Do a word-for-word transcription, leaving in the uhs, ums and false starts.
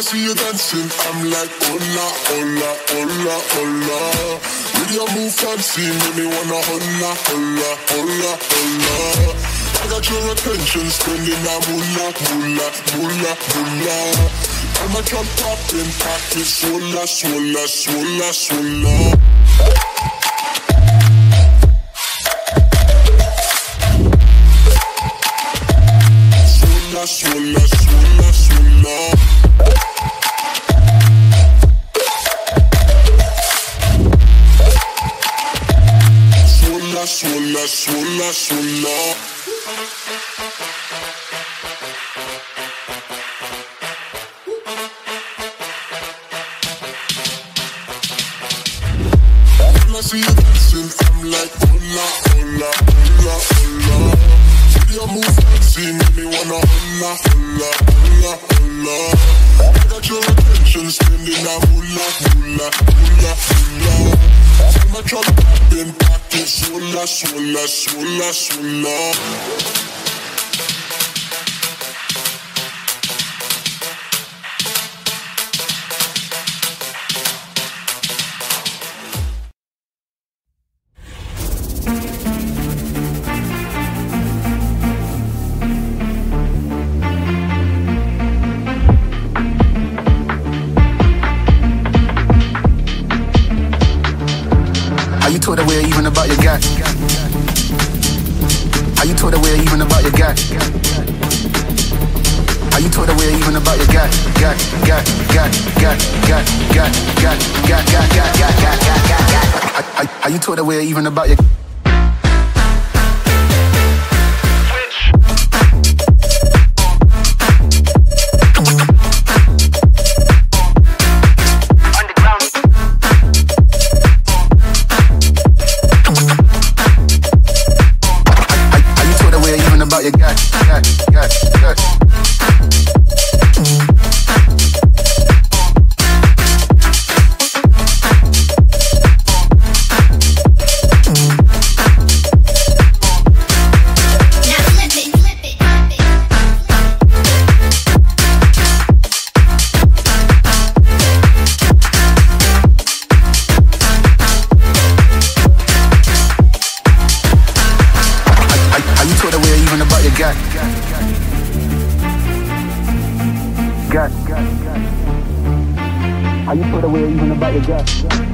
I see you dancing, I'm like, hola, hola, hola, hola. With your move fancy, make me wanna hola, hola, hola, hola. I got your attention, spending a moolah, moolah, moolah, moolah. I'm a jump up and pack it, swola, swola, swola, swola. Swola, swola, swola. Swola, swola, swola, swola. When I see you dancing, I'm like, hola, hola, hola, hola. See your move fancy, make me wanna hola, hola, hola, hola. I got your attention, spending a hula, hula, hula, hula. I'm a drop up in pockets, hula, hula, hula, hula. How you told away even about your guy? How you told away even about your guy? How you told away even about your guy? Guy, guy, guy, guy, guy, guy, guy, guy, guy, guy, guy, guy, guy. How you told away even about your? Got, got, got. Are you put away even about your gut?